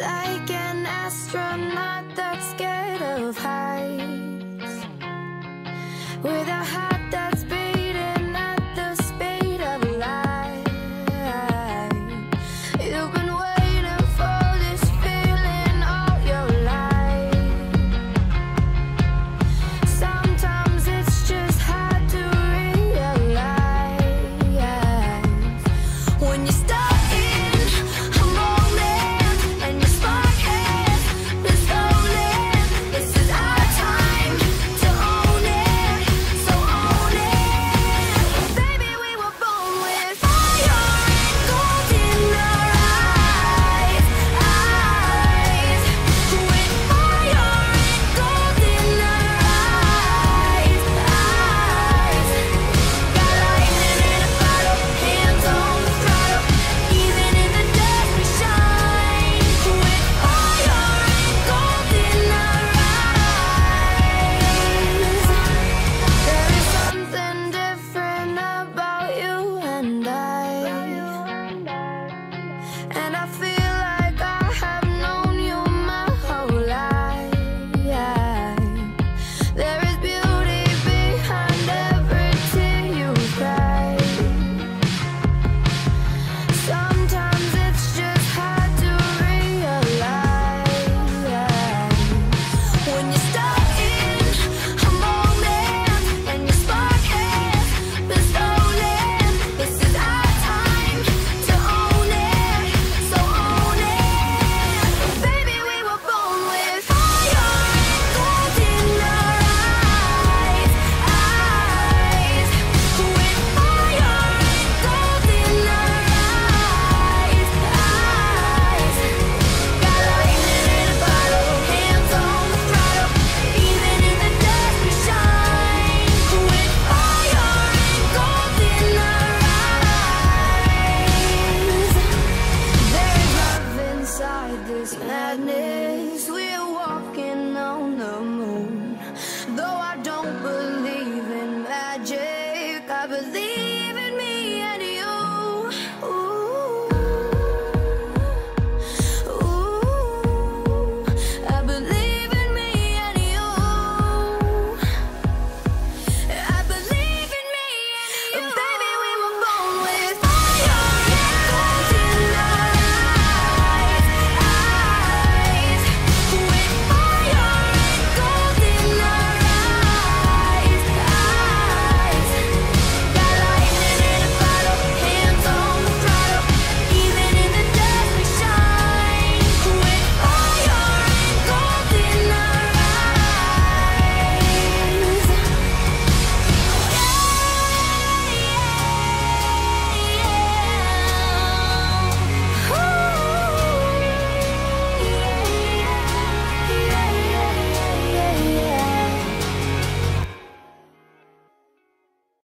like an astronaut that's scared of heights, with a heart that's beating at the speed of light. You've been waiting for this feeling all your life. Sometimes it's just hard to realize when you start. I believe